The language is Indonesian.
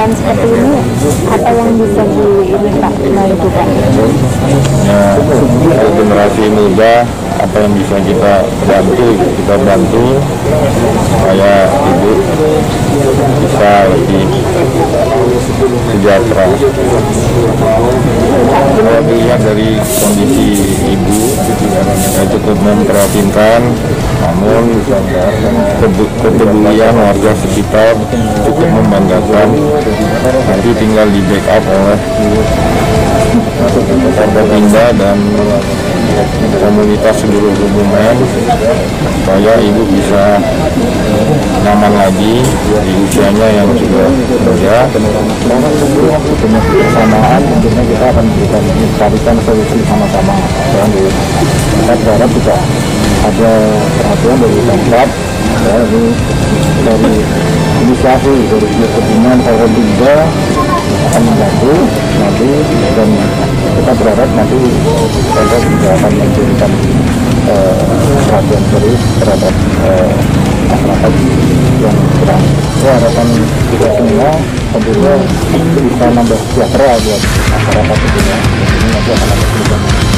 kejadian seperti ini apa yang bisa diinginkan Pak melalui Pak? Nah, generasi muda apa yang bisa kita bantu supaya ibu bisa lebih sejahtera. Kalau dilihat dari kondisi ibu cukup memprihatinkan, namun kepedulian warga sekitar cukup membanggakan. Nanti tinggal di backup oleh Forkopimda dan komunitas seluruh hubungan supaya ibu bisa nyaman lagi di usianya yang sudah bekerja. Dengan kebersamaan tentunya kita akan mencarikan solusi sama-sama. Kita berharap juga ada perhatian dari tempat dari inisiasi dari hubungan Forkopimda akan membantu nanti, dan kita berharap nanti mereka juga akan memberikan perhatian serius terhadap masyarakat yang kurang. Saya harapkan kita semua tentunya bisa nambah sejahtera buat masyarakat tentunya. Ini nanti akan ada perubahan.